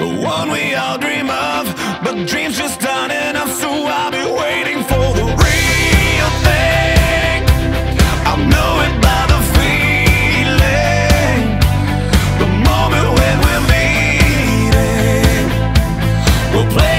The one we all dream of, but dreams just aren't enough, so I'll be waiting for the real thing. I'll know it by the feeling, the moment when we're meeting. We'll play